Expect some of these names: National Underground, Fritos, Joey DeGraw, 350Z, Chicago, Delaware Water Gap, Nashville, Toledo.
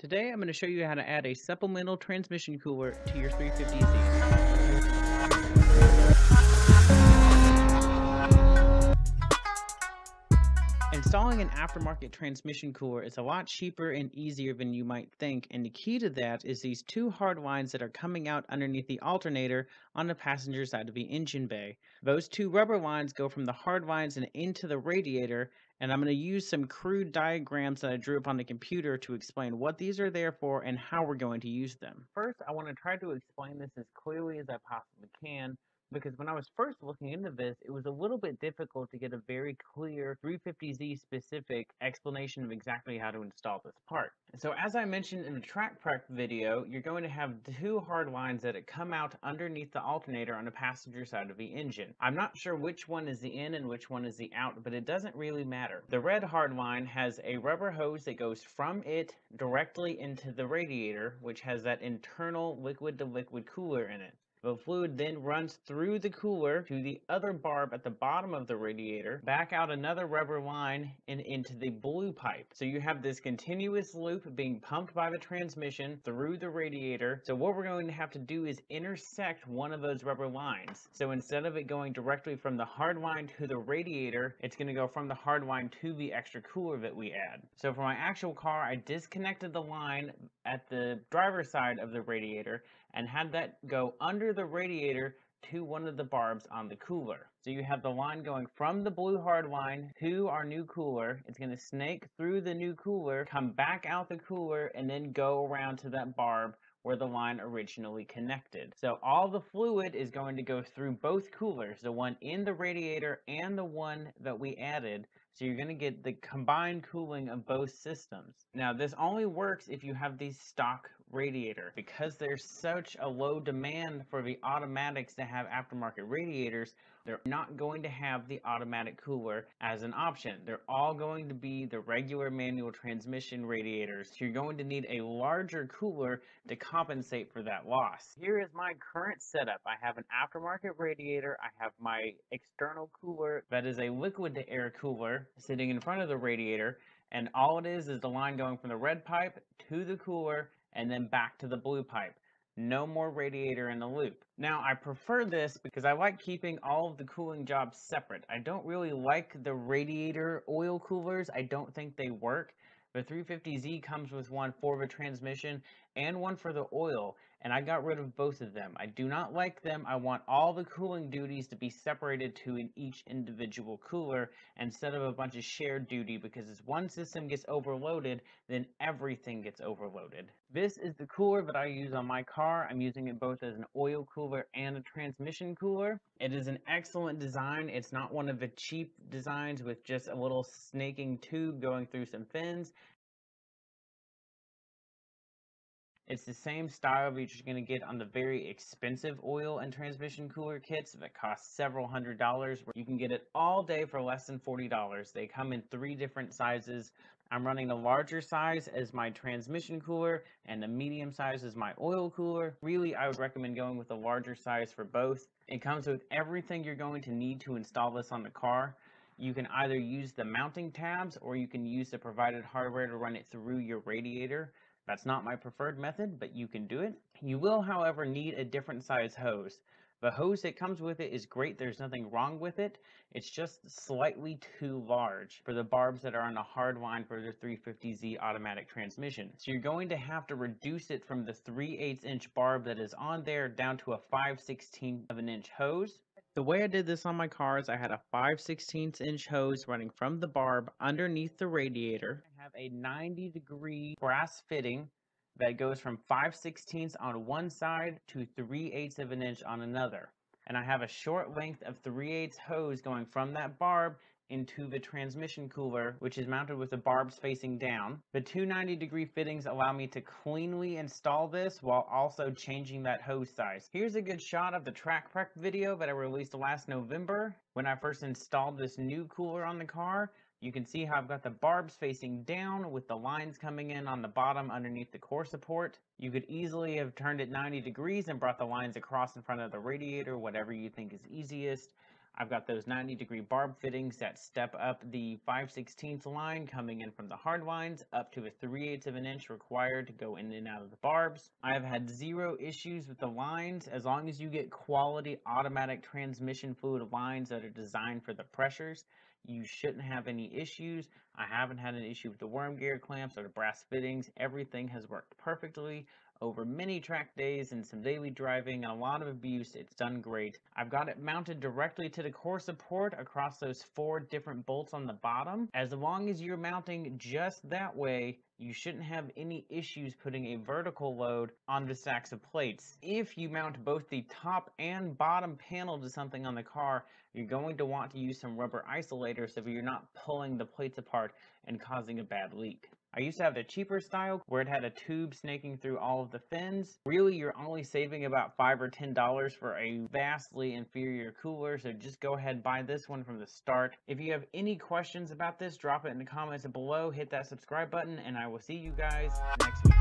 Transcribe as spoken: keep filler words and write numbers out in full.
Today I'm going to show you how to add a supplemental transmission cooler to your three fifty Z. Installing an aftermarket transmission cooler is a lot cheaper and easier than you might think, and the key to that is these two hard lines that are coming out underneath the alternator on the passenger side of the engine bay. Those two rubber lines go from the hard lines and into the radiator, and I'm going to use some crude diagrams that I drew up on the computer to explain what these are there for and how we're going to use them. First, I want to try to explain this as clearly as I possibly can, because when I was first looking into this, it was a little bit difficult to get a very clear three fifty Z specific explanation of exactly how to install this part. So as I mentioned in the track prep video, you're going to have two hard lines that come out underneath the alternator on the passenger side of the engine. I'm not sure which one is the in and which one is the out, but it doesn't really matter. The red hard line has a rubber hose that goes from it directly into the radiator, which has that internal liquid to liquid cooler in it. The fluid then runs through the cooler to the other barb at the bottom of the radiator, back out another rubber line and into the blue pipe. So you have this continuous loop being pumped by the transmission through the radiator. So what we're going to have to do is intersect one of those rubber lines. So instead of it going directly from the hard line to the radiator, it's going to go from the hard line to the extra cooler that we add. So for my actual car, I disconnected the line at the driver's side of the radiator and had that go under the radiator to one of the barbs on the cooler. So you have the line going from the blue hard line to our new cooler. It's going to snake through the new cooler, come back out the cooler, and then go around to that barb where the line originally connected. So all the fluid is going to go through both coolers, the one in the radiator and the one that we added. So you're going to get the combined cooling of both systems. Now this only works if you have the stock radiator. Because there's such a low demand for the automatics to have aftermarket radiators, they're not going to have the automatic cooler as an option. They're all going to be the regular manual transmission radiators. So you're going to need a larger cooler to compensate for that loss. Here is my current setup. I have an aftermarket radiator. I have my external cooler that is a liquid to air cooler sitting in front of the radiator. And all it is is the line going from the red pipe to the cooler and then back to the blue pipe. No more radiator in the loop. Now I prefer this because I like keeping all of the cooling jobs separate. I don't really like the radiator oil coolers. I don't think they work. The three fifty Z comes with one for the transmission and one for the oil, and I got rid of both of them. I do not like them. I want all the cooling duties to be separated to in each individual cooler instead of a bunch of shared duty, because as one system gets overloaded, then everything gets overloaded. This is the cooler that I use on my car. I'm using it both as an oil cooler and a transmission cooler. It is an excellent design. It's not one of the cheap designs with just a little snaking tube going through some fins. It's the same style that you're going to get on the very expensive oil and transmission cooler kits that cost several hundred dollars. You can get it all day for less than forty dollars. They come in three different sizes. I'm running the larger size as my transmission cooler and the medium size as my oil cooler. Really, I would recommend going with the larger size for both. It comes with everything you're going to need to install this on the car. You can either use the mounting tabs or you can use the provided hardware to run it through your radiator. That's not my preferred method, but you can do it. You will, however, need a different size hose. The hose that comes with it is great. There's nothing wrong with it. It's just slightly too large for the barbs that are on the hard line for the three fifty Z automatic transmission. So you're going to have to reduce it from the three eighths inch barb that is on there down to a five sixteenths of an inch hose. The way I did this on my car is I had a five sixteenths inch hose running from the barb underneath the radiator. I have a ninety degree brass fitting that goes from five sixteenths on one side to three eighths of an inch on another. And I have a short length of three eighths hose going from that barb into the transmission cooler, which is mounted with the barbs facing down. The two ninety degree fittings allow me to cleanly install this while also changing that hose size. Here's a good shot of the track prep video that I released last November. When I first installed this new cooler on the car, you can see how I've got the barbs facing down with the lines coming in on the bottom underneath the core support. You could easily have turned it ninety degrees and brought the lines across in front of the radiator, whatever you think is easiest. I've got those ninety degree barb fittings that step up the five sixteenths line coming in from the hard lines up to a three eighths of an inch required to go in and out of the barbs. I've had zero issues with the lines as long as you get quality automatic transmission fluid lines that are designed for the pressures. You shouldn't have any issues. I haven't had an issue with the worm gear clamps or the brass fittings. Everything has worked perfectly over many track days and some daily driving and a lot of abuse. It's done great. I've got it mounted directly to the core support across those four different bolts on the bottom. As long as you're mounting just that way, you shouldn't have any issues putting a vertical load on the stacks of plates. If you mount both the top and bottom panel to something on the car, you're going to want to use some rubber isolators so you're not pulling the plates apart and causing a bad leak. I used to have the cheaper style where it had a tube snaking through all of the fins. Really, you're only saving about five or ten dollars for a vastly inferior cooler, so just go ahead and buy this one from the start. If you have any questions about this, drop it in the comments below, hit that subscribe button, and I will see you guys next week.